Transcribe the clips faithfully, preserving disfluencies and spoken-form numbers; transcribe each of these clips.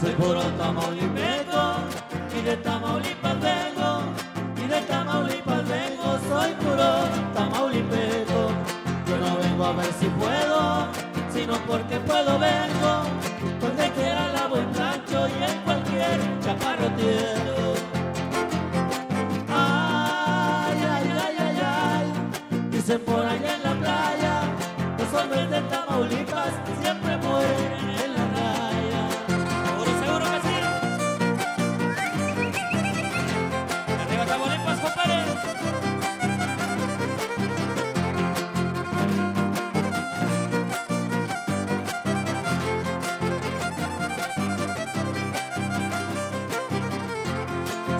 Soy puro tamaulipeco y de Tamaulipas vengo, y de Tamaulipas vengo, soy puro tamaulipeco. Yo no vengo a ver si puedo, sino porque puedo vengo, donde quiera la buen rancho y en cualquier chaparro tierno. Ay, ay, ay, ay, ay, dicen por allá en la playa, los hombres de Tamaulipas siempre mueren en la raya.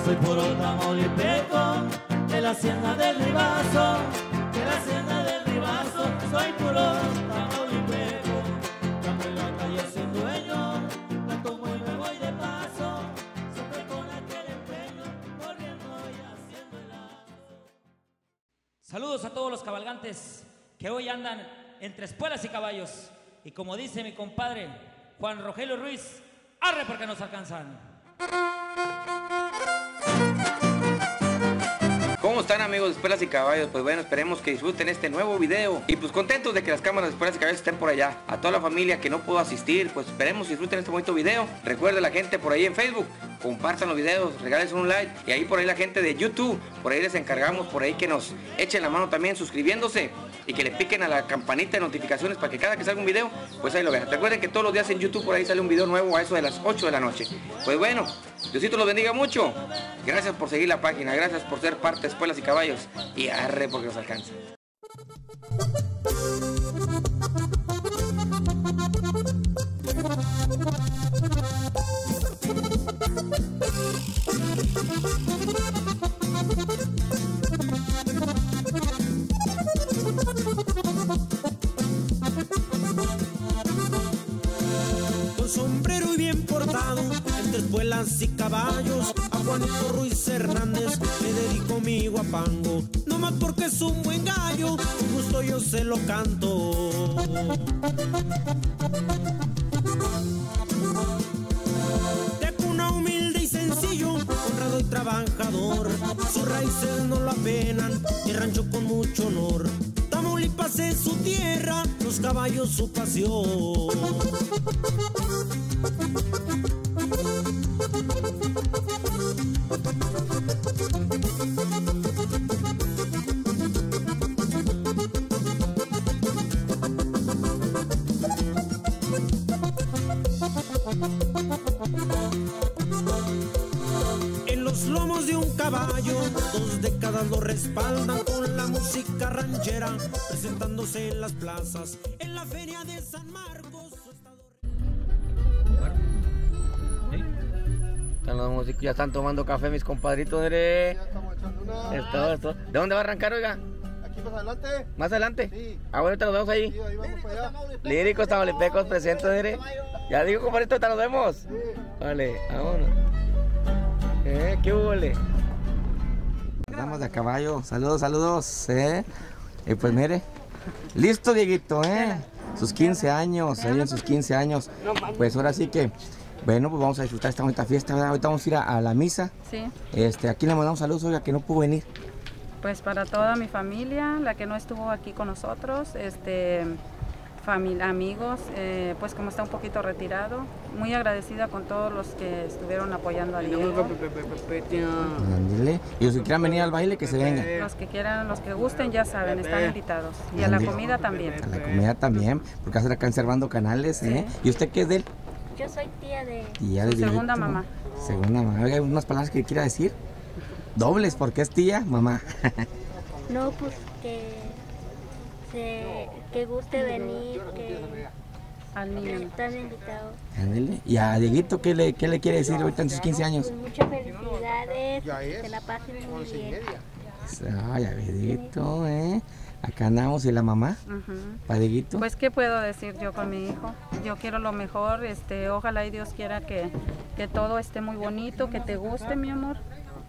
Soy puro tamaulipeco, de la hacienda del Ribazo, de la hacienda del Ribazo, soy puro tamaulipeco. Cambio la calle sin dueño, la tomo y me voy de paso, siempre con aquel empeño, corriendo y haciendo el lazo. Saludos a todos los cabalgantes que hoy andan entre espuelas y caballos. Y como dice mi compadre Juan Rogelio Ruiz, arre porque nos alcanzan. ¿Cómo están, amigos de Espuelas y Caballos? Pues bueno, esperemos que disfruten este nuevo video. Y pues contentos de que las cámaras de Espuelas y Caballos estén por allá. A toda la familia que no pudo asistir, pues esperemos que disfruten este bonito video. Recuerden la gente por ahí en Facebook, compartan los videos, regalen un like. Y ahí por ahí la gente de YouTube, por ahí les encargamos, por ahí que nos echen la mano también suscribiéndose. Y que le piquen a la campanita de notificaciones para que cada que salga un video, pues ahí lo vean. Recuerden que todos los días en YouTube por ahí sale un video nuevo a eso de las ocho de la noche. Pues bueno, Diosito los bendiga mucho. Gracias por seguir la página, gracias por ser parte de Espuelas y Caballos. Y arre porque nos alcanza. Con sombrero y bien portado, entre espuelas y caballos, a Juanito Ruiz Hernández le dedico mi guapango. No más porque es un buen gallo, con gusto yo se lo canto. Honrado y trabajador, sus raíces no la apenan, y rancho con mucho honor. Tamaulipas es su tierra, los caballos su pasión. Dos décadas lo respaldan con la música ranchera, presentándose en las plazas, en la feria de San Marcos. ¿Sí? Están los músicos, ya están tomando café mis compadritos. ¿eh? Ya estamos echando una. Es todo, es todo. ¿De dónde va a arrancar, oiga? Aquí más adelante. ¿Más adelante? Sí. Ah, bueno, ahorita nos vemos ahí. Sí, ahí vamos para allá. Líricos tamaulipecos presentes, mire. Ya digo, compadrito, ahorita nos vemos. Sí. Vale, vámonos. ¿Eh? ¿Qué hubo, le? Estamos de caballo, saludos, saludos, ¿eh? Y pues mire, listo Dieguito, ¿eh? Sus quince años, ahí en sus quince años. Pues ahora sí que, bueno, pues vamos a disfrutar esta bonita fiesta, ¿verdad? Ahorita vamos a ir a, a la misa. Sí. Este, aquí le mandamos saludos, oiga, que no pudo venir. Pues para toda mi familia, la que no estuvo aquí con nosotros, este, familia, amigos, eh, pues como está un poquito retirado, muy agradecida con todos los que estuvieron apoyando a Diego. Andale. Y los que quieran venir al baile, que se vengan. Los que quieran, los que gusten, ya saben, están invitados. Y Andale. A la comida también. A la comida también, porque hacer acá en Servando Canales, ¿eh? Sí. ¿Y usted qué es de él? Yo soy tía de... Tía de segunda mamá. Segunda mamá. Oiga, unas palabras que quiera decir. Dobles, porque es tía, mamá. No, pues que... Se, que guste venir, que al niño están invitados. Y a Dieguito, ¿qué le, qué le quiere decir ahorita en sus quince años? Pues muchas felicidades, que la pasen muy bien. Ay, a Dieguito, ¿eh? Acá andamos, ¿y la mamá? Uh-huh. ¿Padeguito? Pues, ¿qué puedo decir yo con mi hijo? Yo quiero lo mejor, este, ojalá y Dios quiera que, que todo esté muy bonito, que te guste, mi amor,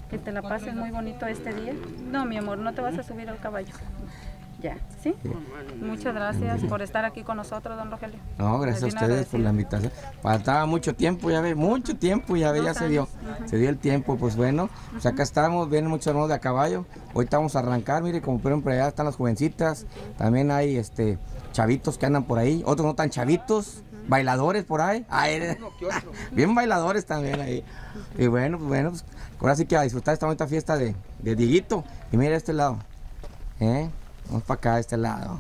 que te la pases muy bonito este día. No, mi amor, no te vas a subir al caballo. Ya, ¿sí? Sí. Muchas gracias por estar aquí con nosotros, don Rogelio. No, gracias a ustedes agradecido. Por la invitación. Faltaba mucho tiempo, ya ve, mucho tiempo, ya ve, ya años. se dio. Uh-huh. Se dio el tiempo, pues bueno, pues acá estamos, vienen muchos hermanos de a caballo. Ahorita vamos a arrancar, mire, como pueden ver, allá están las jovencitas. Uh-huh. También hay este chavitos que andan por ahí, otros no tan chavitos. Uh-huh. Bailadores por ahí. Ay, bien bailadores también ahí. Uh-huh. Y bueno, pues bueno, pues, ahora sí que a disfrutar esta bonita fiesta de, de Dieguito. Y mira este lado, ¿eh? Vamos para acá, de este lado.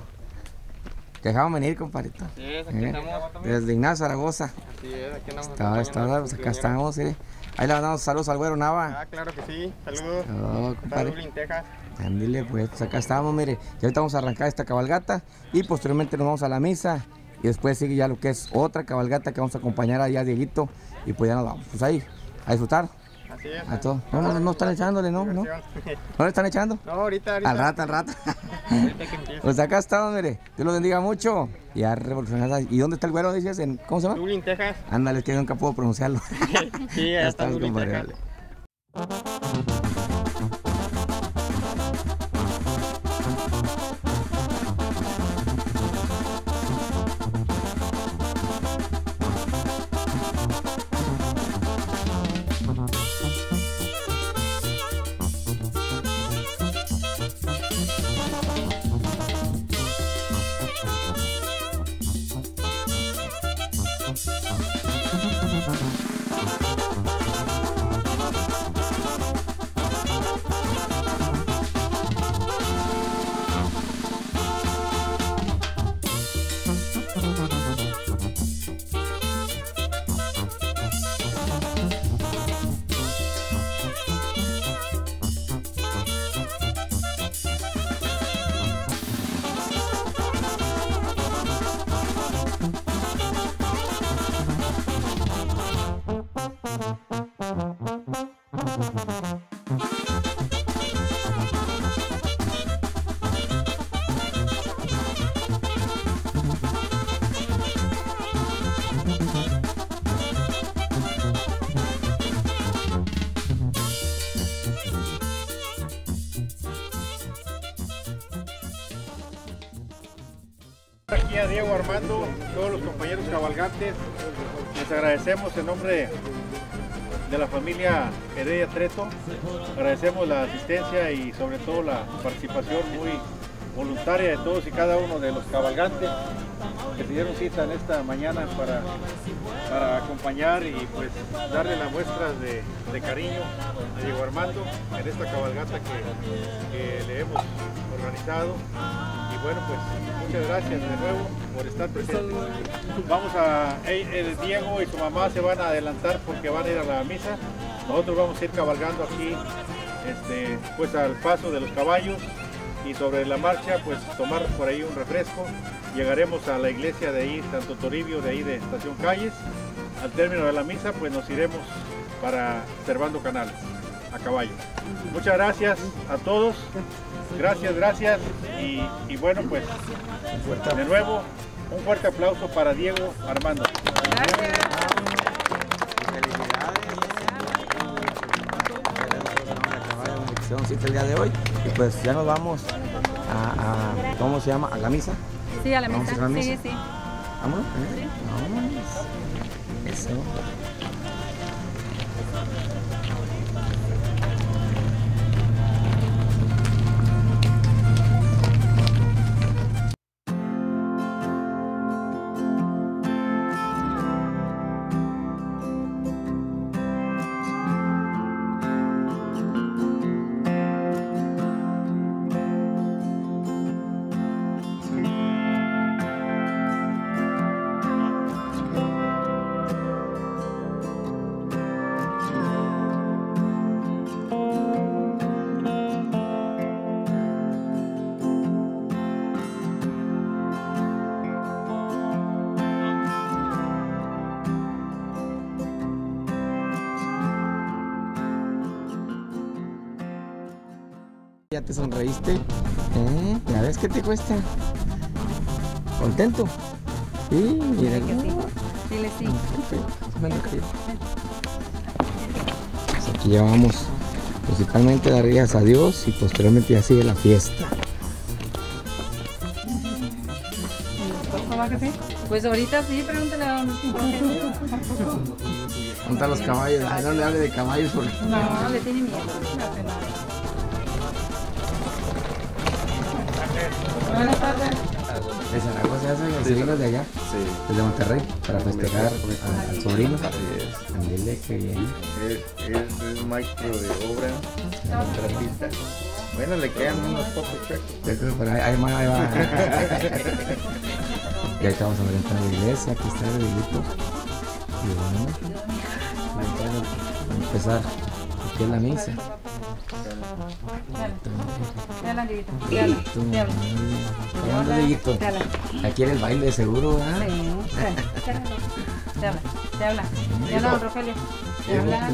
Te dejamos venir, compadrito. Sí, aquí eh, estamos. Desde Ignacio Zaragoza. Así es, aquí andamos. Está, está, pues acá estamos, eh. Ahí le mandamos saludos al güero Nava. Ah, claro que sí, saludos. Saludos, compadre. Saludos, Lintejas. Andile, pues, pues acá estamos, mire. Y ahorita vamos a arrancar esta cabalgata y posteriormente nos vamos a la misa. Y después sigue ya lo que es otra cabalgata que vamos a acompañar allá a Dieguito. Y pues ya nos vamos, pues ahí, a disfrutar. Así es. A todos. No, no, no están echándole, ¿no? ¿No? ¿No le están echando? No, ahorita, ahorita. Al rato, al rato. Pues acá estamos, mire. Dios los bendiga mucho. Y a revolucionar. ¿Y dónde está el güero? Dices, ¿en, ¿cómo se llama? Luling, Texas. Ándale, es que nunca puedo pronunciarlo. Sí, ya está Luling, Texas. Aquí a Diego Armando, todos los compañeros cabalgantes, les agradecemos en nombre de la familia Heredia Treto, agradecemos la asistencia y sobre todo la participación muy voluntaria de todos y cada uno de los cabalgantes que se dieron cita en esta mañana para, para acompañar y pues darle las muestras de, de cariño a Diego Armando en esta cabalgata que, que le hemos organizado. Bueno, pues muchas gracias de nuevo por estar presentes. Vamos a, el Diego y su mamá se van a adelantar porque van a ir a la misa. Nosotros vamos a ir cabalgando aquí, este, pues al paso de los caballos y sobre la marcha, pues tomar por ahí un refresco. Llegaremos a la iglesia de ahí, Santo Toribio, de ahí de Estación Calles. Al término de la misa, pues nos iremos para Servando Canales, a caballo. Muchas gracias a todos. Gracias, gracias y, y bueno pues, pues de nuevo un fuerte aplauso para Diego Armando. Gracias. Felicidades. El día de hoy y pues ya nos vamos a, a ¿cómo se llama? ¿A la misa? Sí, a la misa. ¿Vamos a la misa? Sí, sí. Vámonos. ¿Eh? Sí. Vámonos. Eso. ¿Ya te sonreíste? ¿Eh? ¿Ya ves qué te cuesta? ¿Contento? Sí, mira. Dile sí. Dile sí. Pues aquí llevamos principalmente dar gracias a Dios y posteriormente ya sigue la fiesta. Pues ahorita sí, pregúntale a don Rogelio. Monta los caballos, no le hable de caballos porque... No, le tiene miedo. Buenas tardes. ¿De Zaragoza hacen los sobrinos de allá? Sí. Desde Monterrey, para festejar al sobrino. Así es. Que bien. Es maestro de obra, contratista. Bueno, le quedan unos pocos chuecos. Pero ahí va, ahí va. Y ahí estamos enfrentando a la iglesia, aquí está el Benito. Y bueno, vamos a empezar, aquí es la misa. Dale, dale, dale. Dale, dale. Aquí en el baile de seguro, ¿verdad? Sí, te habla, te habla. Te habla, don Rogelio. Te habla.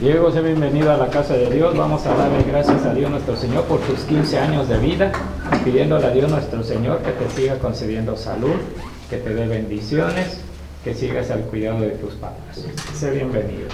Diego, sea bienvenido a la casa de Dios. Vamos a darle gracias a Dios nuestro Señor por tus quince años de vida, pidiéndole a Dios nuestro Señor que te siga concediendo salud, que te dé bendiciones, que sigas al cuidado de tus padres. Sé bienvenido.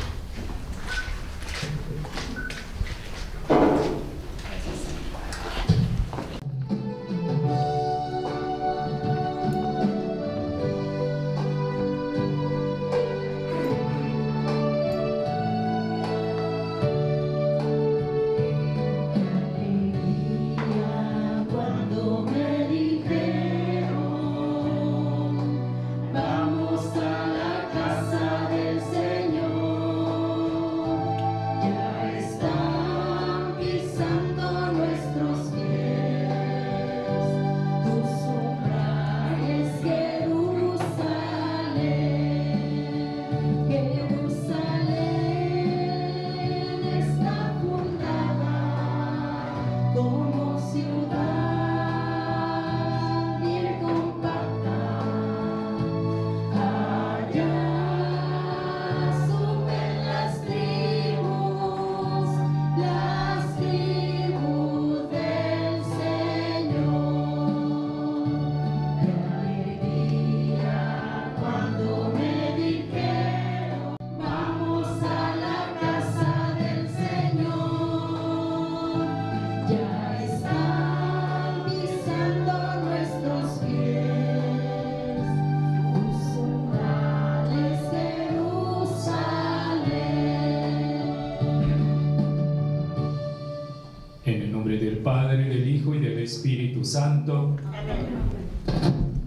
Espíritu Santo.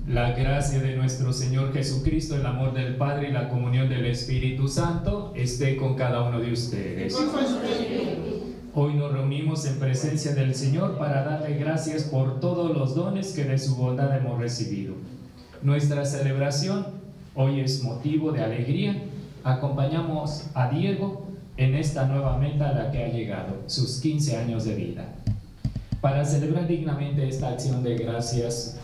La gracia de nuestro Señor Jesucristo, el amor del Padre y la comunión del Espíritu Santo esté con cada uno de ustedes. Hoy nos reunimos en presencia del Señor para darle gracias por todos los dones que de su bondad hemos recibido. Nuestra celebración hoy es motivo de alegría. Acompañamos a Diego en esta nueva meta a la que ha llegado, sus quince años de vida. Para celebrar dignamente esta acción de gracias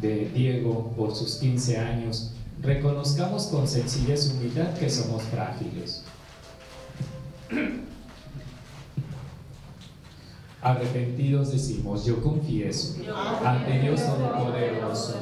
de Diego por sus quince años, reconozcamos con sencillez y humildad que somos frágiles. Arrepentidos decimos, yo confieso ante Dios Todopoderoso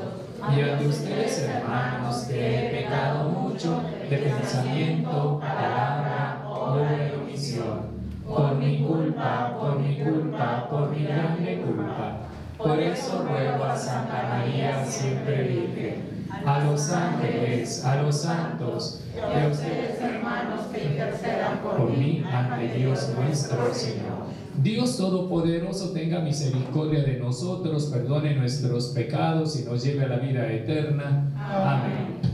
y ante ustedes, hermanos, que he pecado mucho de pensamiento, palabra, obra y omisión. Por mi culpa, por mi culpa, por mi grande culpa. Por eso ruego a Santa María siempre Virgen, a los ángeles, a los santos, y a ustedes, hermanos, que intercedan por, por mí ante Dios nuestro Señor. Dios Todopoderoso tenga misericordia de nosotros, perdone nuestros pecados y nos lleve a la vida eterna. Amén. Amén.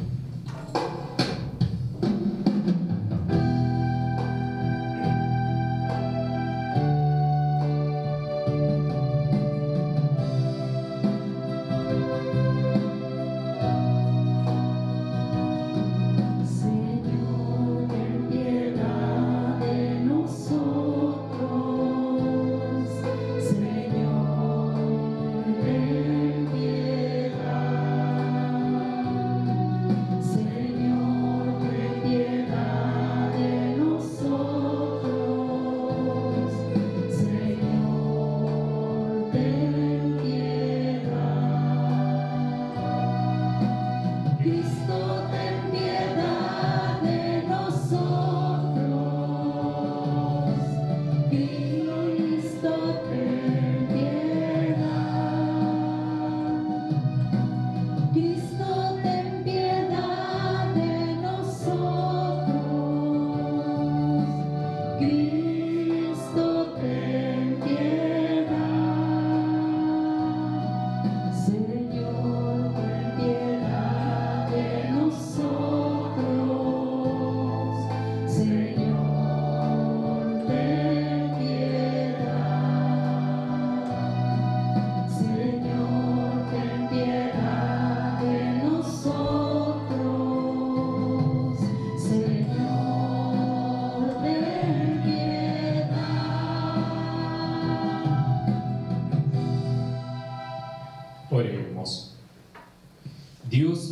Thank you.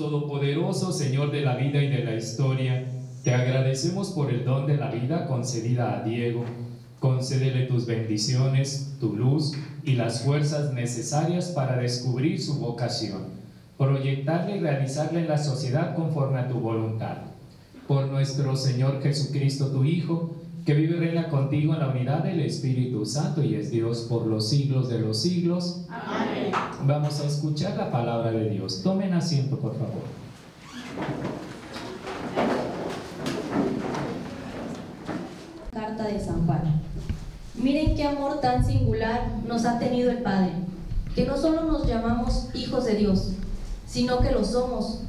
Todopoderoso, Señor de la vida y de la historia, te agradecemos por el don de la vida concedida a Diego. Concédele tus bendiciones, tu luz y las fuerzas necesarias para descubrir su vocación, proyectarle y realizarle en la sociedad conforme a tu voluntad. Por nuestro Señor Jesucristo, tu Hijo, que vive y reina contigo en la unidad del Espíritu Santo y es Dios por los siglos de los siglos. Amén. Vamos a escuchar la palabra de Dios. Tomen asiento, por favor. Carta de San Juan. Miren qué amor tan singular nos ha tenido el Padre, que no solo nos llamamos hijos de Dios, sino que lo somos.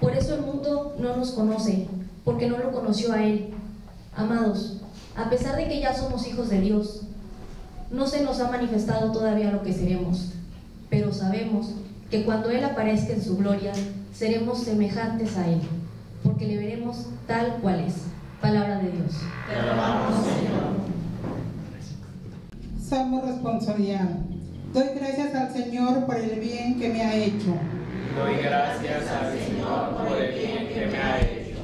Por eso el mundo no nos conoce, porque no lo conoció a Él. Amados, a pesar de que ya somos hijos de Dios, no se nos ha manifestado todavía lo que seremos, pero sabemos que cuando Él aparezca en su gloria, seremos semejantes a Él, porque le veremos tal cual es. Palabra de Dios. Te alabamos, Señor. Salmo responsorial. Doy gracias al Señor por el bien que me ha hecho. Doy gracias al Señor por el bien que me ha hecho.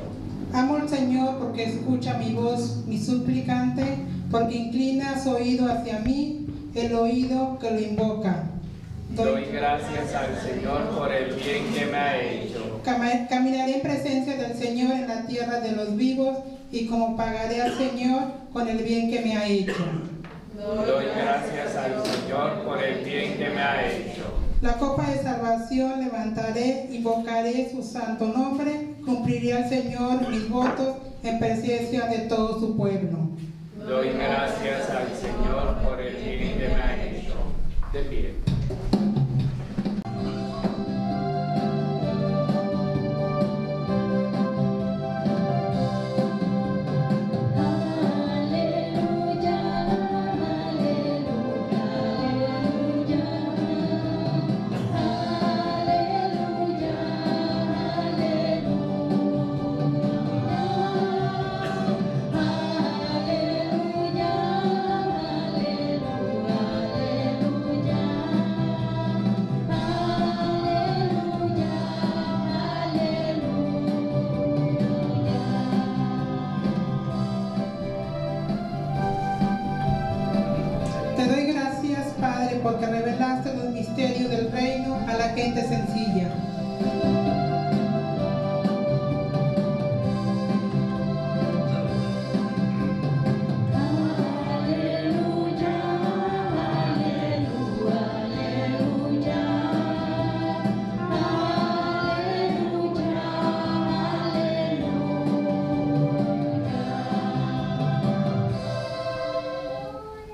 Amo al Señor porque escucha mi voz, mi suplicante, porque inclina su oído hacia mí, el oído que lo invoca. Doy, Doy gracias al Señor por el bien que me ha hecho. Caminaré en presencia del Señor en la tierra de los vivos, y como pagaré al Señor con el bien que me ha hecho. Doy gracias al Señor por el bien que me ha hecho. La copa de salvación levantaré, invocaré su santo nombre, cumpliré al Señor mis votos en presencia de todo su pueblo. Doy gracias al Señor por el bien que me ha hecho. De pie.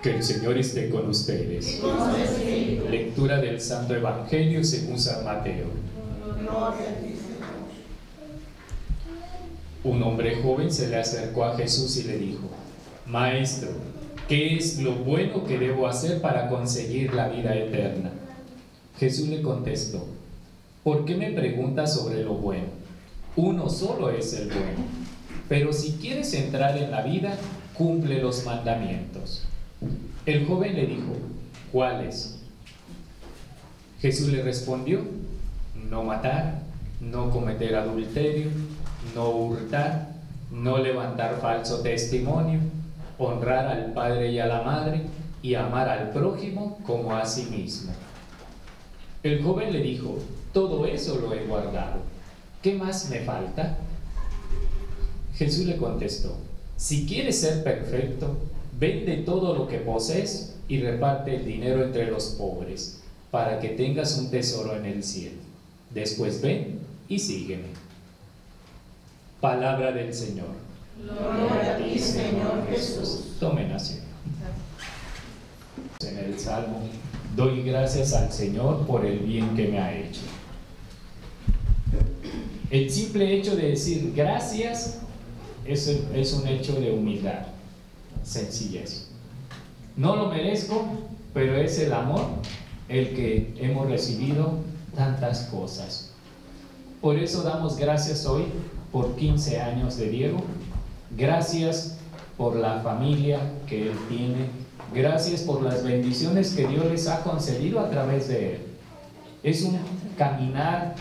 Que el Señor esté con ustedes. Lectura del Santo Evangelio según San Mateo. Un hombre joven se le acercó a Jesús y le dijo: Maestro, ¿qué es lo bueno que debo hacer para conseguir la vida eterna? Jesús le contestó: ¿Por qué me preguntas sobre lo bueno? Uno solo es el bueno. Pero si quieres entrar en la vida, cumple los mandamientos. El joven le dijo: ¿Cuáles? Jesús le respondió: No matar, no cometer adulterio, no hurtar, no levantar falso testimonio, honrar al padre y a la madre, y amar al prójimo como a sí mismo. El joven le dijo: Todo eso lo he guardado. ¿Qué más me falta? Jesús le contestó: Si quieres ser perfecto, vende todo lo que posees y reparte el dinero entre los pobres, para que tengas un tesoro en el cielo. Después ven y sígueme. Palabra del Señor. Gloria a ti, Señor Jesús. Tomen asiento. En el Salmo: Doy gracias al Señor por el bien que me ha hecho. El simple hecho de decir gracias es, es un hecho de humildad. Sencillez. No lo merezco, pero es el amor el que hemos recibido tantas cosas. Por eso damos gracias hoy por quince años de Diego. Gracias por la familia que él tiene. Gracias por las bendiciones que Dios les ha concedido a través de él. Es un caminar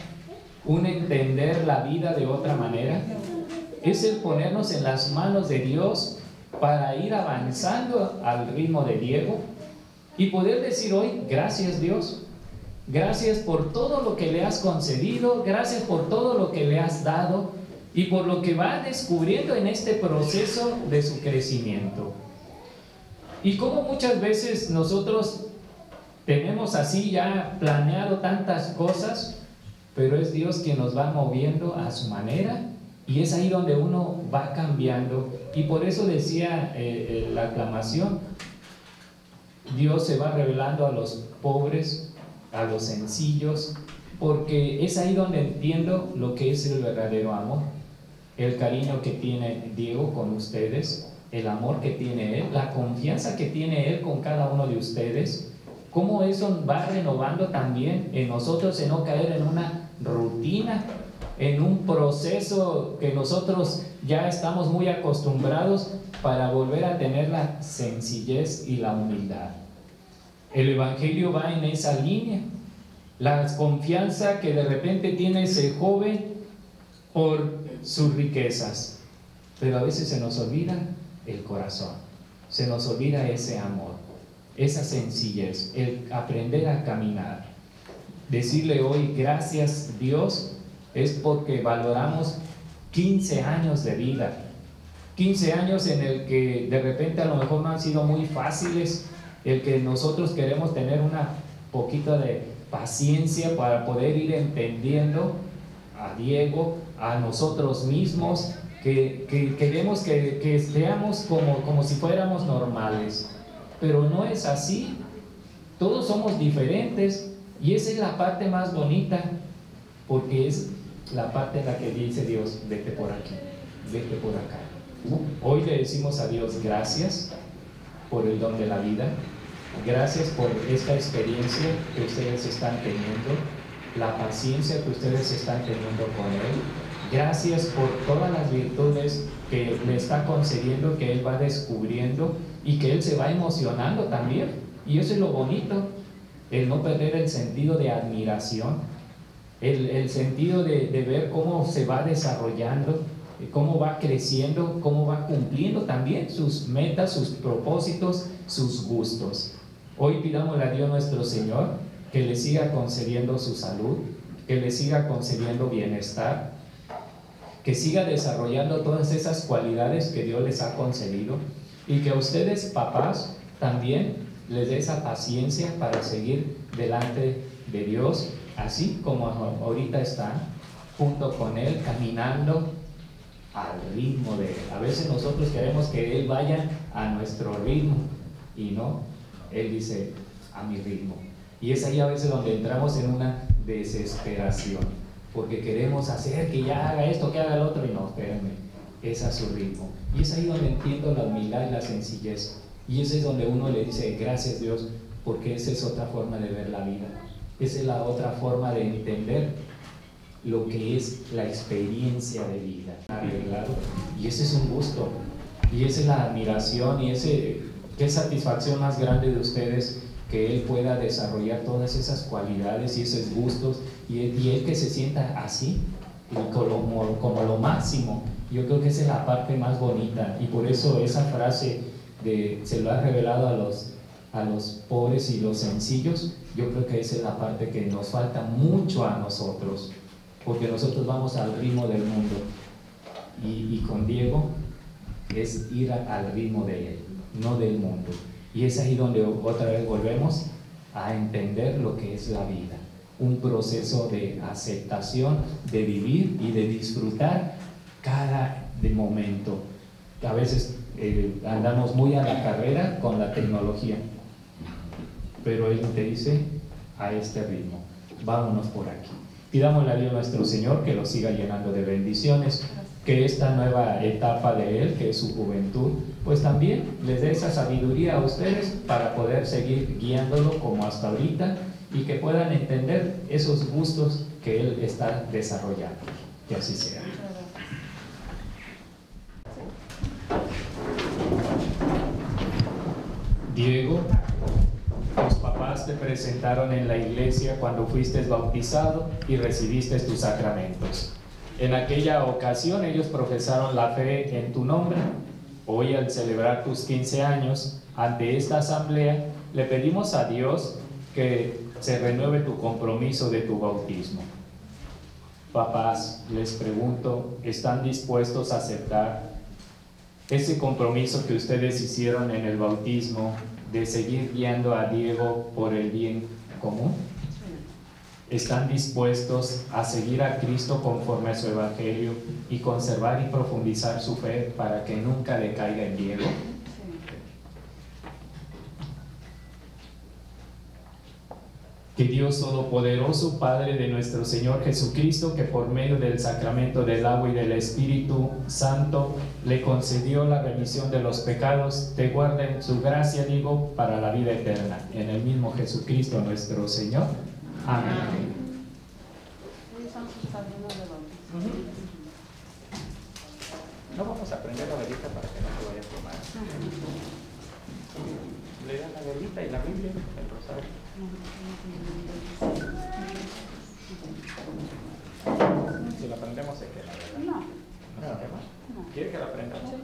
un entender la vida de otra manera, es el ponernos en las manos de Dios para ir avanzando al ritmo de Diego y poder decir hoy, gracias Dios, gracias por todo lo que le has concedido, gracias por todo lo que le has dado y por lo que va descubriendo en este proceso de su crecimiento. Y como muchas veces nosotros tenemos así ya planeado tantas cosas, pero es Dios quien nos va moviendo a su manera y es ahí donde uno va cambiando. Y por eso decía eh, la aclamación, Dios se va revelando a los pobres, a los sencillos, porque es ahí donde entiendo lo que es el verdadero amor, el cariño que tiene Diego con ustedes, el amor que tiene él, la confianza que tiene él con cada uno de ustedes, cómo eso va renovando también en nosotros, en no caer en una rutina, en un proceso que nosotros ya estamos muy acostumbrados, para volver a tener la sencillez y la humildad. El Evangelio va en esa línea. La confianza que de repente tiene ese joven por sus riquezas. Pero a veces se nos olvida el corazón. Se nos olvida ese amor, esa sencillez, el aprender a caminar. Decirle hoy gracias Dios es porque valoramos quince años de vida. quince años en el que de repente a lo mejor no han sido muy fáciles, el que nosotros queremos tener una poquita de paciencia para poder ir entendiendo a Diego, a nosotros mismos, que, que queremos que, que seamos como, como si fuéramos normales, pero no es así, todos somos diferentes y esa es la parte más bonita, porque es la parte en la que dice Dios, vete por aquí, vete por acá. Hoy le decimos a Dios gracias por el don de la vida, gracias por esta experiencia que ustedes están teniendo, la paciencia que ustedes están teniendo con Él, gracias por todas las virtudes que le está concediendo, que Él va descubriendo y que Él se va emocionando también, y eso es lo bonito, el no perder el sentido de admiración, el, el sentido de, de ver cómo se va desarrollando, cómo va creciendo, cómo va cumpliendo también sus metas, sus propósitos, sus gustos. Hoy pidámosle a Dios nuestro Señor que le siga concediendo su salud, que le siga concediendo bienestar, que siga desarrollando todas esas cualidades que Dios les ha concedido y que a ustedes, papás, también les dé esa paciencia para seguir delante de Dios, así como ahorita están junto con Él, caminando al ritmo de Él. A veces nosotros queremos que Él vaya a nuestro ritmo y no, Él dice a mi ritmo. Y es ahí a veces donde entramos en una desesperación, porque queremos hacer que ya haga esto, que haga el otro, y no, espérenme, es a su ritmo. Y es ahí donde entiendo la humildad y la sencillez. Y ese es donde uno le dice gracias Dios, porque esa es otra forma de ver la vida. Esa es la otra forma de entender lo que es la experiencia de vida. Y ese es un gusto, y esa es la admiración, y ese, qué satisfacción más grande de ustedes que Él pueda desarrollar todas esas cualidades y esos gustos, y Él, y él que se sienta así, como, como lo máximo. Yo creo que esa es la parte más bonita, y por eso esa frase de se lo ha revelado a los, a los pobres y los sencillos, yo creo que esa es la parte que nos falta mucho a nosotros, porque nosotros vamos al ritmo del mundo. Y, y con Diego es ir a, al ritmo de Él, no del mundo. Y es ahí donde otra vez volvemos a entender lo que es la vida. Un proceso de aceptación, de vivir y de disfrutar cada momento. A veces eh, andamos muy a la carrera con la tecnología, pero Él te dice a este ritmo, vámonos por aquí. Pidámosle a Dios nuestro Señor que lo siga llenando de bendiciones, que esta nueva etapa de Él, que es su juventud, pues también les dé esa sabiduría a ustedes para poder seguir guiándolo como hasta ahorita y que puedan entender esos gustos que Él está desarrollando. Que así sea. Diego, los papás demás te presentaron en la iglesia cuando fuiste bautizado y recibiste tus sacramentos. En aquella ocasión ellos profesaron la fe en tu nombre. Hoy, al celebrar tus quince años, ante esta asamblea, le pedimos a Dios que se renueve tu compromiso de tu bautismo. Papás, les pregunto, ¿están dispuestos a aceptar ese compromiso que ustedes hicieron en el bautismo de seguir guiando a Diego por el bien común? ¿Están dispuestos a seguir a Cristo conforme a su evangelio y conservar y profundizar su fe para que nunca decaiga en Diego? Que Dios Todopoderoso, Padre de nuestro Señor Jesucristo, que por medio del sacramento del agua y del Espíritu Santo le concedió la remisión de los pecados, te guarde en su gracia, digo, para la vida eterna. En el mismo Jesucristo nuestro Señor. Amén. No vamos a prender la velita para que no se vaya a tomar. Le dan la velita y la Biblia, el rosario. Si la prendemos se queda, ¿verdad? No. ¿No se quema? No. ¿Quiere que la prendamos? Sí.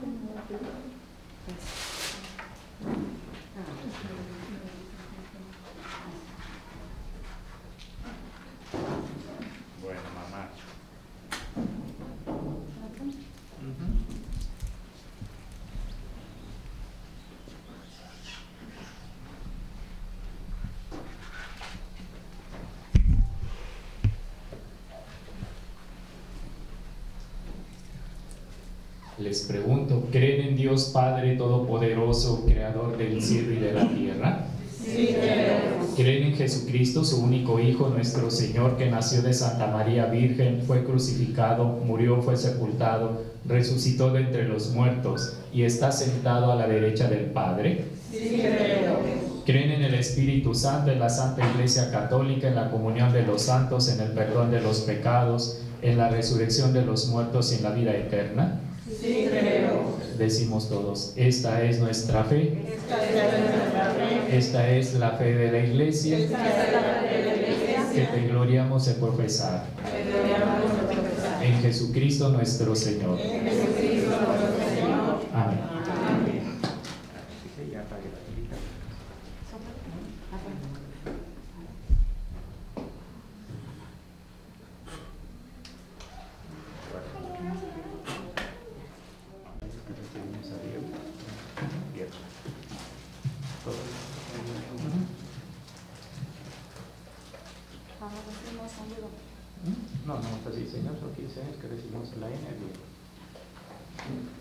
Bueno, mamá. Les pregunto, ¿creen en Dios Padre Todopoderoso, Creador del cielo y de la tierra? Sí, creemos. ¿Creen en Jesucristo, su único Hijo, nuestro Señor, que nació de Santa María Virgen, fue crucificado, murió, fue sepultado, resucitó de entre los muertos y está sentado a la derecha del Padre? Sí, creemos. ¿Creen en el Espíritu Santo, en la Santa Iglesia Católica, en la comunión de los santos, en el perdón de los pecados, en la resurrección de los muertos y en la vida eterna? Sí, creo. Decimos todos, esta es nuestra fe. Esta es nuestra fe. Esta es la fe de la Iglesia. Esta es la fe de la Iglesia. Que te gloriamos en profesar. Que te gloriamos en profesar. En Jesucristo nuestro Señor. En Jesucristo nuestro Señor. Amén. Amén.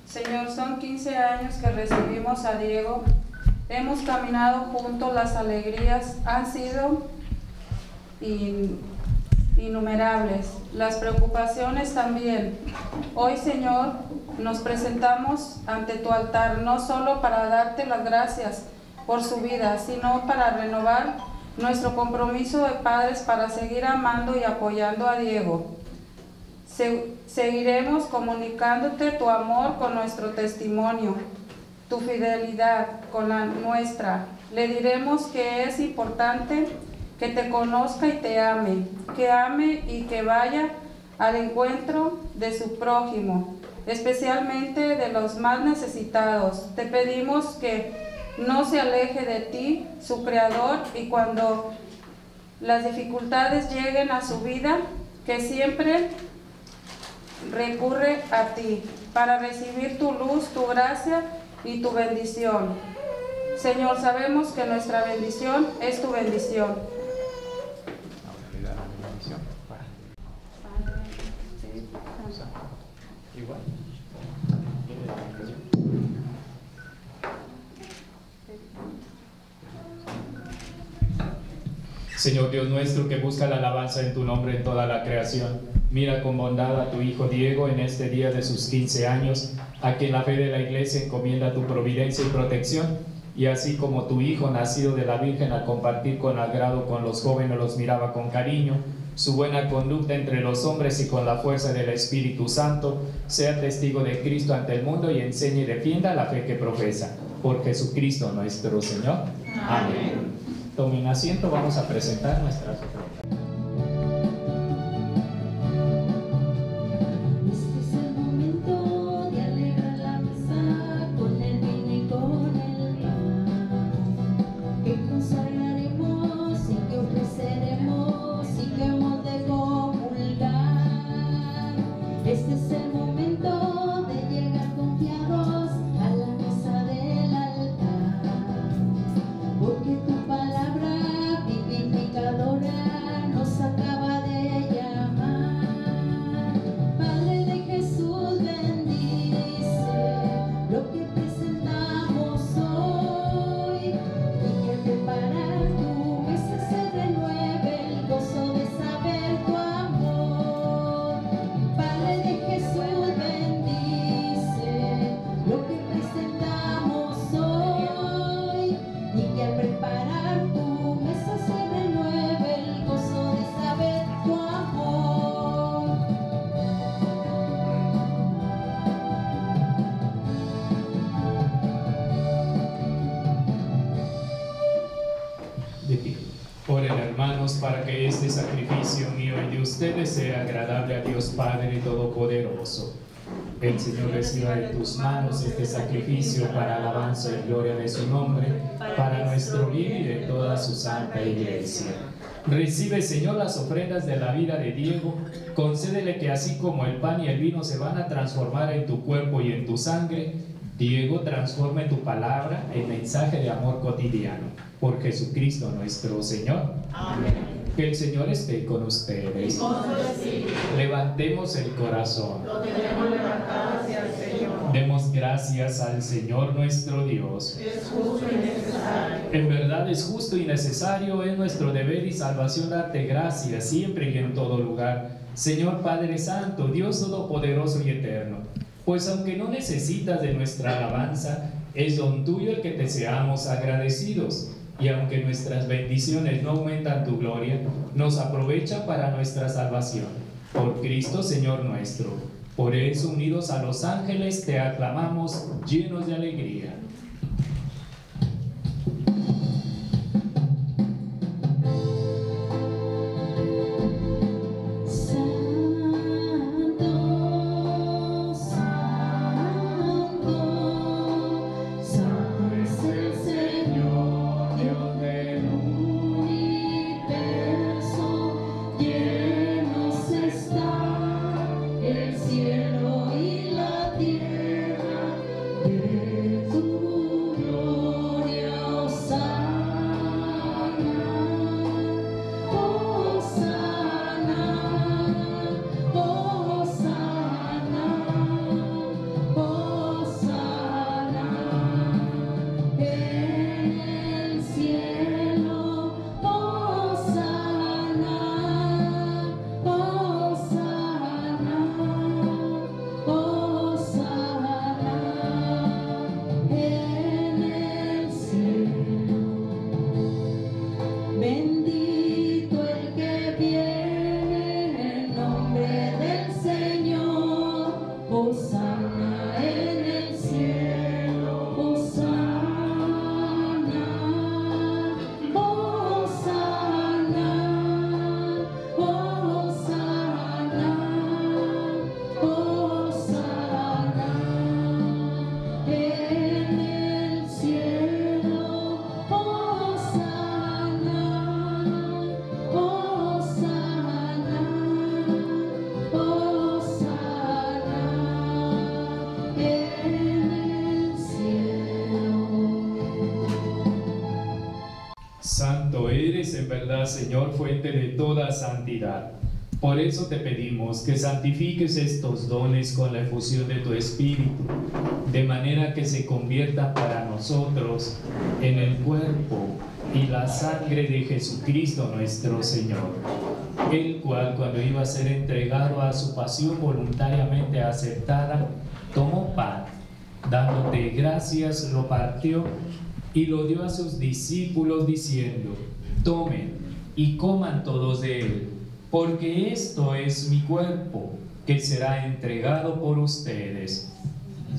Señor, son quince años que recibimos a Diego. Hemos caminado juntos, las alegrías han sido innumerables, las preocupaciones también. Hoy, Señor, nos presentamos ante tu altar, no solo para darte las gracias por su vida, sino para renovar nuestro compromiso de padres para seguir amando y apoyando a Diego. Seguiremos comunicándote tu amor con nuestro testimonio, tu fidelidad con la nuestra. Le diremos que es importante que te conozca y te ame, que ame y que vaya al encuentro de su prójimo, especialmente de los más necesitados. Te pedimos que no se aleje de ti, su Creador, y cuando las dificultades lleguen a su vida, que siempre recurre a ti para recibir tu luz, tu gracia y tu bendición. Señor, sabemos que nuestra bendición es tu bendición. Señor Dios nuestro, que busca la alabanza en tu nombre en toda la creación, mira con bondad a tu hijo Diego en este día de sus quince años, a quien la fe de la Iglesia encomienda tu providencia y protección, y así como tu hijo nacido de la Virgen al compartir con agrado con los jóvenes los miraba con cariño, su buena conducta entre los hombres y con la fuerza del Espíritu Santo, sea testigo de Cristo ante el mundo y enseñe y defienda la fe que profesa. Por Jesucristo nuestro Señor. Amén. Tomen asiento, vamos a presentar nuestras ofrendas. Para que este sacrificio mío y de ustedes sea agradable a Dios Padre Todopoderoso. El Señor reciba de tus manos este sacrificio para alabanza y gloria de su nombre, para nuestro bien y de toda su santa iglesia. Recibe, Señor, las ofrendas de la vida de Diego. Concédele que así como el pan y el vino se van a transformar en tu cuerpo y en tu sangre, Diego transforme tu palabra en mensaje de amor cotidiano. Por Jesucristo nuestro Señor. Amén. Que el Señor esté con ustedes. Y con su espíritu. Levantemos el corazón. Lo tenemos levantado hacia el Señor. Demos gracias al Señor nuestro Dios. Es justo y necesario. En verdad es justo y necesario, es nuestro deber y salvación darte gracias siempre y en todo lugar, Señor Padre Santo, Dios Todopoderoso y Eterno. Pues aunque no necesitas de nuestra alabanza, es don tuyo el que te seamos agradecidos. Y aunque nuestras bendiciones no aumentan tu gloria, nos aprovecha para nuestra salvación. Por Cristo, Señor nuestro. Por eso, unidos a los ángeles, te aclamamos llenos de alegría. Señor, fuente de toda santidad. Por eso te pedimos que santifiques estos dones con la efusión de tu Espíritu, de manera que se conviertan para nosotros en el cuerpo y la sangre de Jesucristo nuestro Señor, el cual, cuando iba a ser entregado a su pasión voluntariamente aceptada, tomó pan, dándote gracias, lo partió y lo dio a sus discípulos diciendo: tomen y coman todos de él, porque esto es mi cuerpo, que será entregado por ustedes.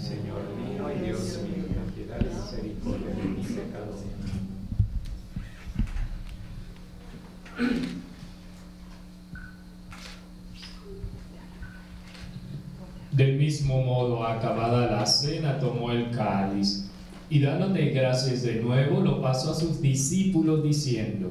Señor mío y Dios mío, piedad y misericordia de mis pecados. acabada la cena, tomó el cáliz y dándote gracias de nuevo, lo pasó a sus discípulos diciendo: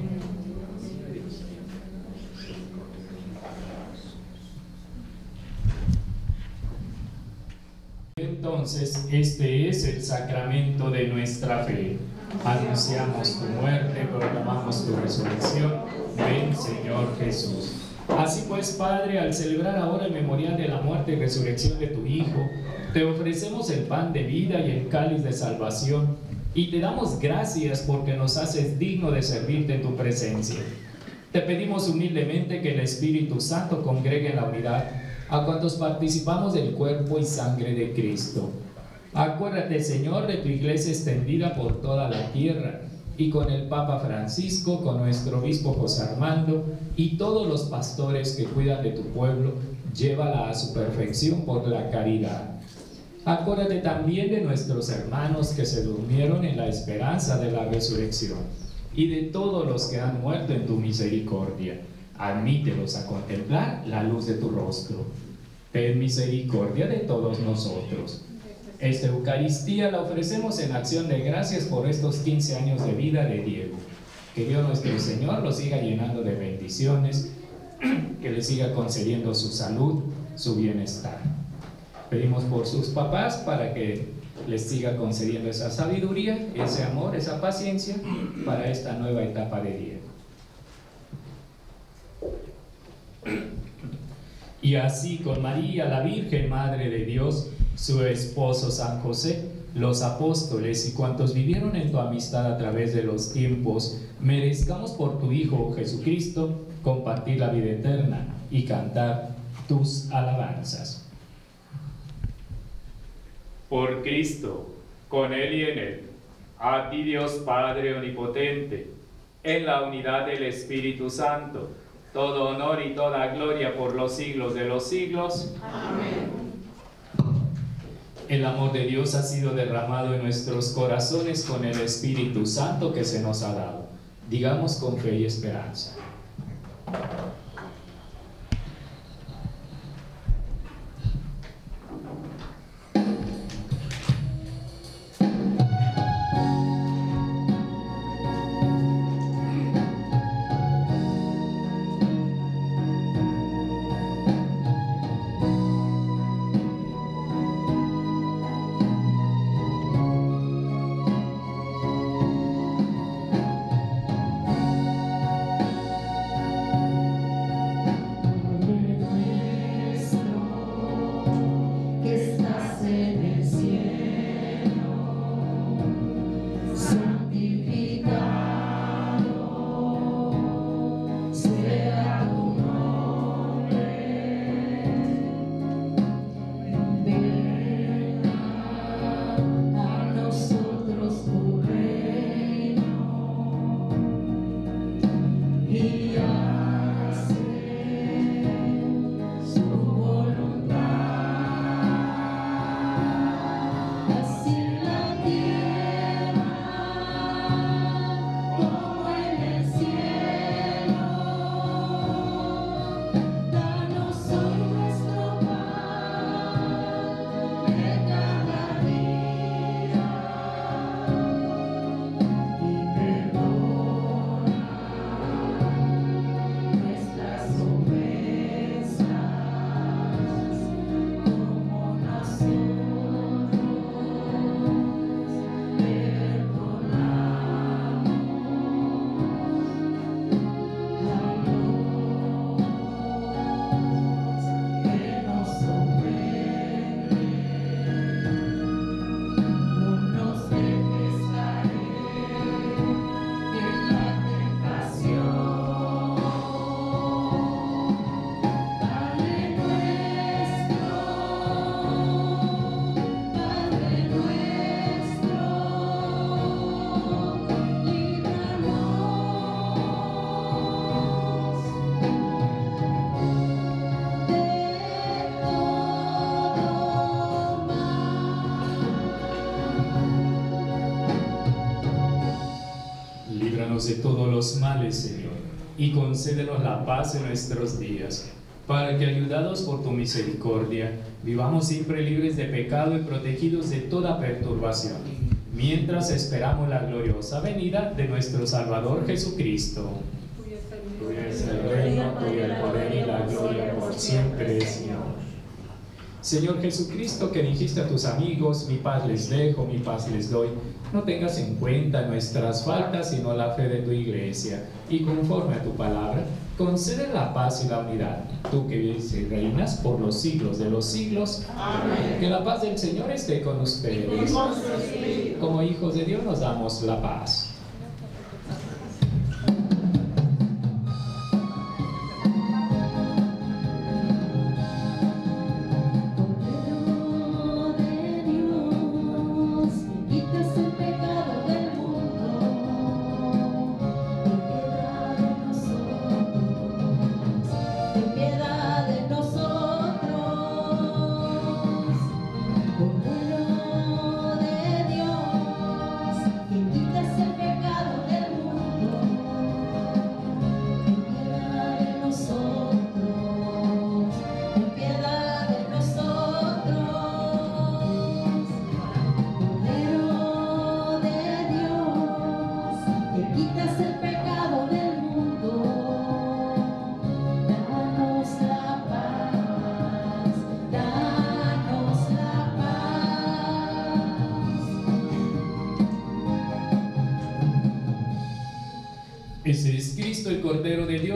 Entonces, este es el sacramento de nuestra fe. Anunciamos tu muerte, proclamamos tu resurrección. Ven, Señor Jesús. Así pues, Padre, al celebrar ahora el memorial de la muerte y resurrección de tu Hijo, te ofrecemos el pan de vida y el cáliz de salvación, y te damos gracias porque nos haces digno de servirte en tu presencia. Te pedimos humildemente que el Espíritu Santo congregue en la unidad a cuantos participamos del cuerpo y sangre de Cristo. Acuérdate, Señor, de tu iglesia extendida por toda la tierra, y con el Papa Francisco, con nuestro obispo José Armando y todos los pastores que cuidan de tu pueblo, llévala a su perfección por la caridad. Acuérdate también de nuestros hermanos que se durmieron en la esperanza de la resurrección, y de todos los que han muerto en tu misericordia. Admítelos a contemplar la luz de tu rostro. Ten misericordia de todos nosotros. Esta Eucaristía la ofrecemos en acción de gracias por estos quince años de vida de Diego. Que Dios nuestro Señor lo siga llenando de bendiciones, que le siga concediendo su salud, su bienestar. Pedimos por sus papás para que les siga concediendo esa sabiduría, ese amor, esa paciencia para esta nueva etapa de Diego. Y así con María, la Virgen Madre de Dios, su esposo San José, los apóstoles y cuantos vivieron en tu amistad a través de los tiempos, merezcamos por tu Hijo Jesucristo compartir la vida eterna y cantar tus alabanzas. Por Cristo, con Él y en Él, a ti Dios Padre Omnipotente, en la unidad del Espíritu Santo, todo honor y toda gloria por los siglos de los siglos. Amén. El amor de Dios ha sido derramado en nuestros corazones con el Espíritu Santo que se nos ha dado. Digamos con fe y esperanza. de todos los males, Señor, y concédenos la paz en nuestros días, para que, ayudados por tu misericordia, vivamos siempre libres de pecado y protegidos de toda perturbación, mientras esperamos la gloriosa venida de nuestro Salvador Jesucristo. Tuyo es el reino, tuyo el poder y la gloria por siempre, Señor. Señor Jesucristo, que dijiste a tus amigos, mi paz les dejo, mi paz les doy, no tengas en cuenta nuestras faltas, sino la fe de tu iglesia, y conforme a tu palabra, concede la paz y la unidad, tú que vives y reinas por los siglos de los siglos. Amén. Que la paz del Señor esté con ustedes. Como hijos de Dios nos damos la paz.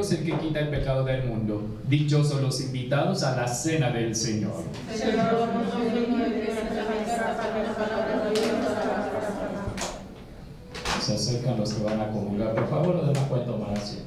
El que quita el pecado del mundo. Dichosos los invitados a la cena del Señor. Se acercan los que van a comulgar. Por favor, los demás pueden tomar asiento.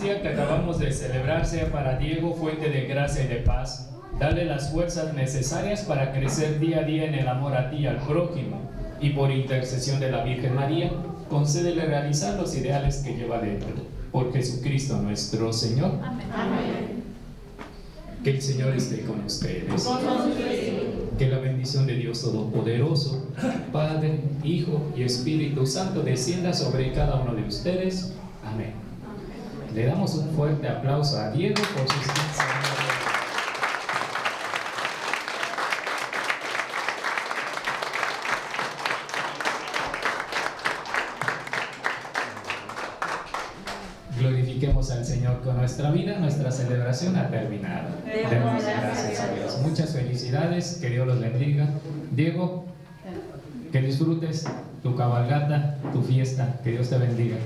Que acabamos de celebrar sea para Diego fuente de gracia y de paz. Dale las fuerzas necesarias para crecer día a día en el amor a ti y al prójimo, y por intercesión de la Virgen María, concédele realizar los ideales que lleva dentro. Por Jesucristo nuestro Señor. Amén. Que el Señor esté con ustedes. Que la bendición de Dios Todopoderoso, Padre, Hijo y Espíritu Santo descienda sobre cada uno de ustedes. Amén. Le damos un fuerte aplauso a Diego por sus quince años. Glorifiquemos al Señor con nuestra vida. Nuestra celebración ha terminado. Demos gracias a Dios. Muchas felicidades. Que Dios los bendiga. Diego, que disfrutes tu cabalgata, tu fiesta. Que Dios te bendiga.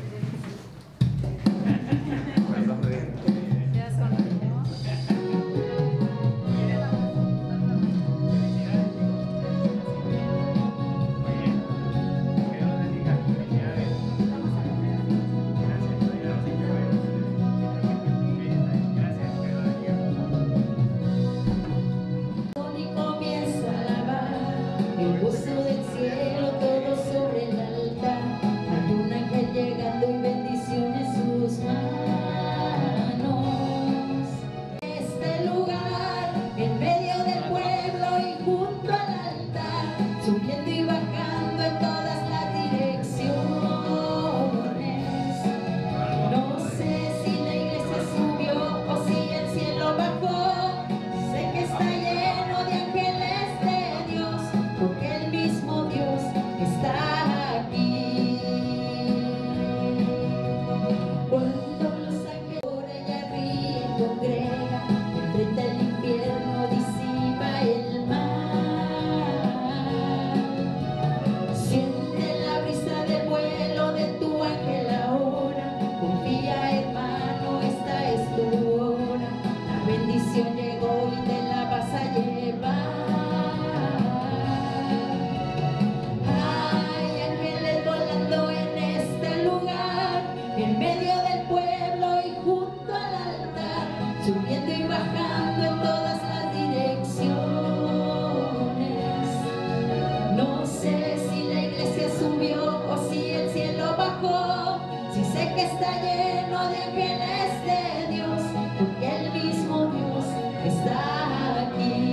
sé que está lleno de bienes de Dios, porque el mismo Dios está aquí.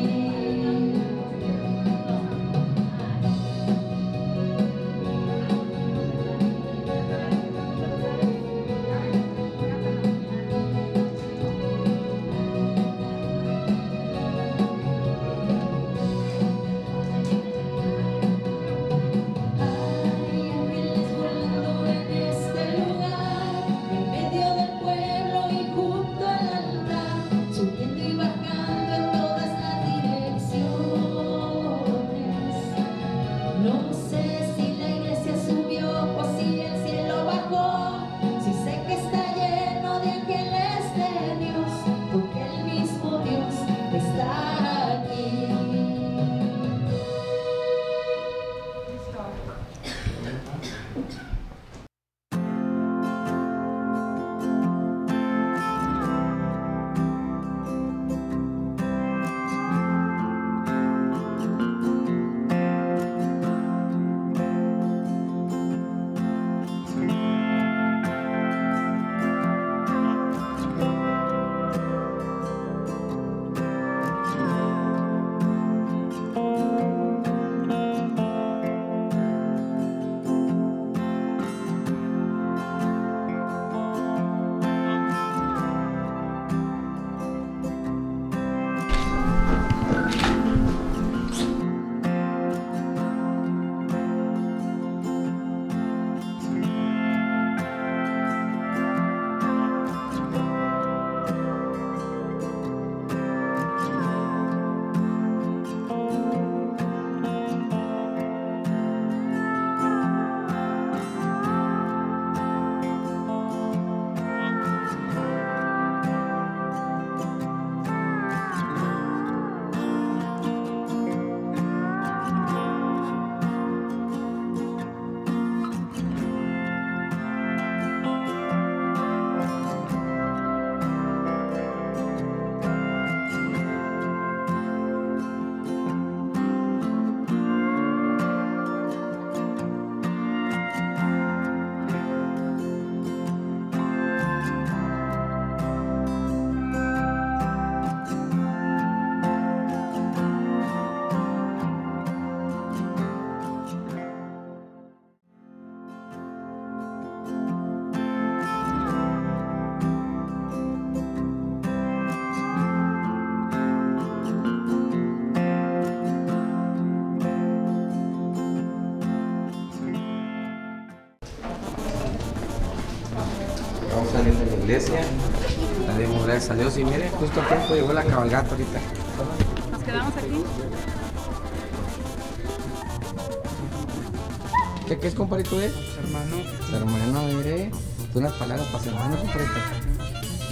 La demos gracias a Dios y miren, justo a tiempo llegó la cabalgata ahorita. Nos quedamos aquí. ¿Qué, qué es, compadrito? José Armando. José Armando, mire. Unas palabras para José Armando, compadrito.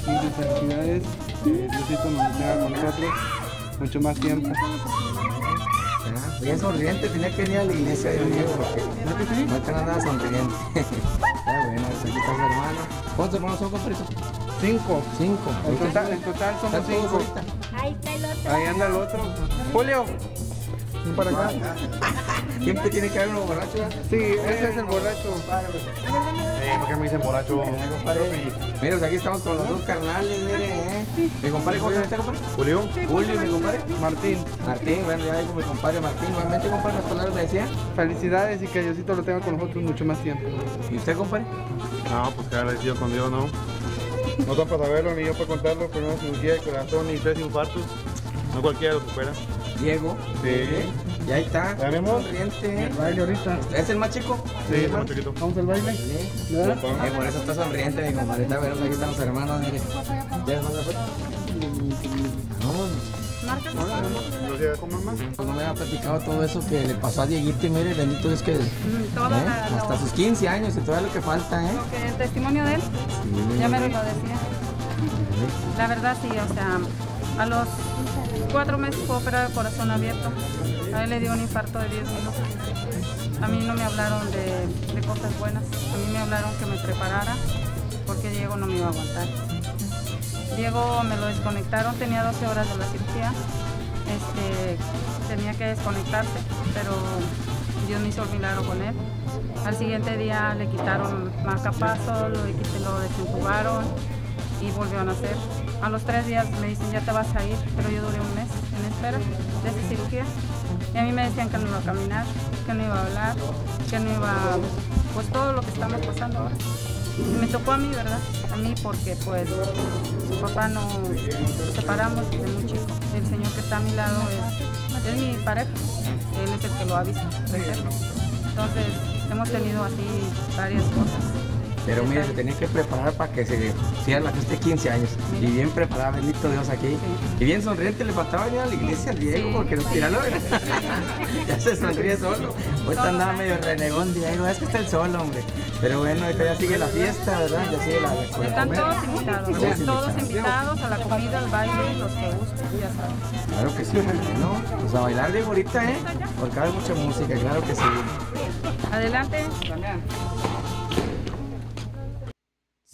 Muchas felicidades. Diosito nos tenga con nosotros mucho más tiempo. Ah, bien sonriente, tenía que ir a la iglesia de Dios porque no está nada sonriente. Está bueno, aquí está José Armando. ¿Cuántos hermanos son, compadrito? Cinco. Cinco. En total, en total somos cinco. Ahí está el otro. Ahí anda el otro. Julio, ven para acá. Siempre tiene que haber uno borracho. Sí, ese es el borracho. Eh, ¿por qué me dicen borracho? Mira, pues aquí estamos con los dos carnales, mire, ¿eh? ¿Mi compadre cómo se llama, compadre? Julio. Julio, mi compadre. Martín. Martín, bueno, ya digo mi compadre Martín. Igualmente, compadre, las palabras me decían. Felicidades y que Diosito lo tenga con nosotros mucho más tiempo. ¿Y usted, compadre? No, pues que agradecido con Dios, no. No son para saberlo ni yo para contarlo, pero no cirugía de corazón ni tres infartos. No cualquiera lo supera. Diego. Sí. ¿Eh? Y ahí está. Tenemos. El baile ahorita. ¿Es el más chico? Sí, sí, es el más chiquito. Vamos al baile. Sí. ¿Sí? Eh, por eso está sonriente, mi compadre. Está verás, aquí están los hermanos. Mire. ¿Ya no se fue? No. Hola, no me había platicado todo eso que le pasó a Dieguito y mire, bendito es que ¿eh? hasta sus quince años y todavía lo que falta, ¿eh? Lo que el testimonio de él, sí. Ya me lo decía. La verdad sí, o sea, a los cuatro meses fue operado de corazón abierto. A él le dio un infarto de diez minutos. A mí no me hablaron de, de cosas buenas, a mí me hablaron que me preparara porque Diego no me iba a aguantar. Diego me lo desconectaron, tenía doce horas de la cirugía, este, tenía que desconectarse, pero Dios me hizo el milagro con él. Al siguiente día le quitaron marcapasos, lo, lo desintubaron y volvió a nacer. A los tres días me dicen, ya te vas a ir, pero yo duré un mes en espera de esa cirugía. Y a mí me decían que no iba a caminar, que no iba a hablar, que no iba a... pues todo lo que estamos pasando ahora. Y me tocó a mí, ¿verdad? A mí porque pues su papá nos separamos desde muy chico. El señor que está a mi lado es, es mi pareja, él es el que lo ha visto crecer. Entonces hemos tenido así varias cosas. Pero mire, se tenía que preparar para que se hiciera la fiesta de quince años. Sí. Y bien preparada, bendito Dios aquí. Sí. Y bien sonriente, le faltaba venir a la iglesia al Diego, sí, porque nos tiraron. Ya se sonríe solo. Ahorita andaba medio renegón, Diego, es que está el sol, hombre. Pero bueno, ahorita ya sigue la fiesta, ¿verdad? Ya sigue la fiesta. Están comer. Todos invitados, todos, ¿todos invitados? invitados a la comida, al baile, los que gustan, ya saben. Claro que sí, ¿no? Pues a bailar, Diego, ahorita, ¿eh? Porque hay mucha música, claro que sí. Adelante.